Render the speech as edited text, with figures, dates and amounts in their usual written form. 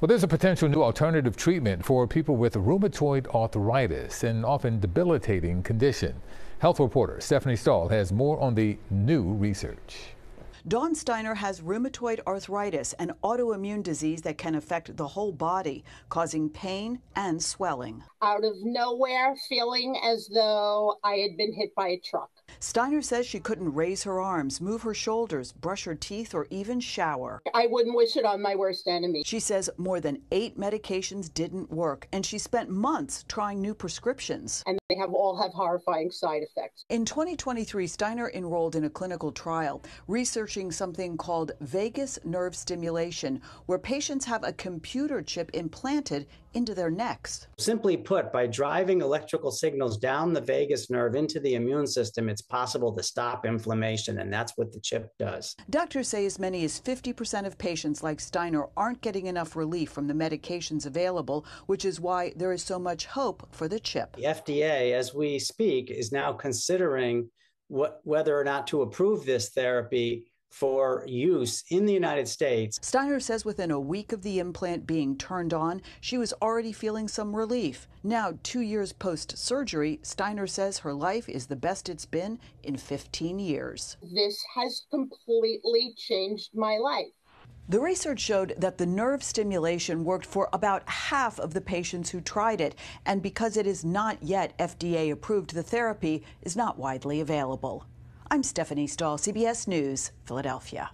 Well, there's a potential new alternative treatment for people with rheumatoid arthritis, an often debilitating condition. Health reporter Stephanie Stahl has more on the new research. Dawn Steiner has rheumatoid arthritis, an autoimmune disease that can affect the whole body, causing pain and swelling. Out of nowhere, feeling as though I had been hit by a truck. Steiner says she couldn't raise her arms, move her shoulders, brush her teeth, or even shower. I wouldn't wish it on my worst enemy. She says more than 8 medications didn't work, and she spent months trying new prescriptions. And they all have horrifying side effects. In 2023, Steiner enrolled in a clinical trial researching something called vagus nerve stimulation, where patients have a computer chip implanted into their necks. Simply put, by driving electrical signals down the vagus nerve into the immune system, it's possible to stop inflammation, and that's what the chip does. Doctors say as many as 50% of patients like Steiner aren't getting enough relief from the medications available, which is why there is so much hope for the chip. The FDA, as we speak, is now considering whether or not to approve this therapy for use in the United States. Steiner says within a week of the implant being turned on, she was already feeling some relief. Now, 2 years post-surgery, Steiner says her life is the best it's been in 15 years. This has completely changed my life. The research showed that the nerve stimulation worked for about half of the patients who tried it, and because it is not yet FDA approved, the therapy is not widely available. I'm Stephanie Stahl, CBS News, Philadelphia.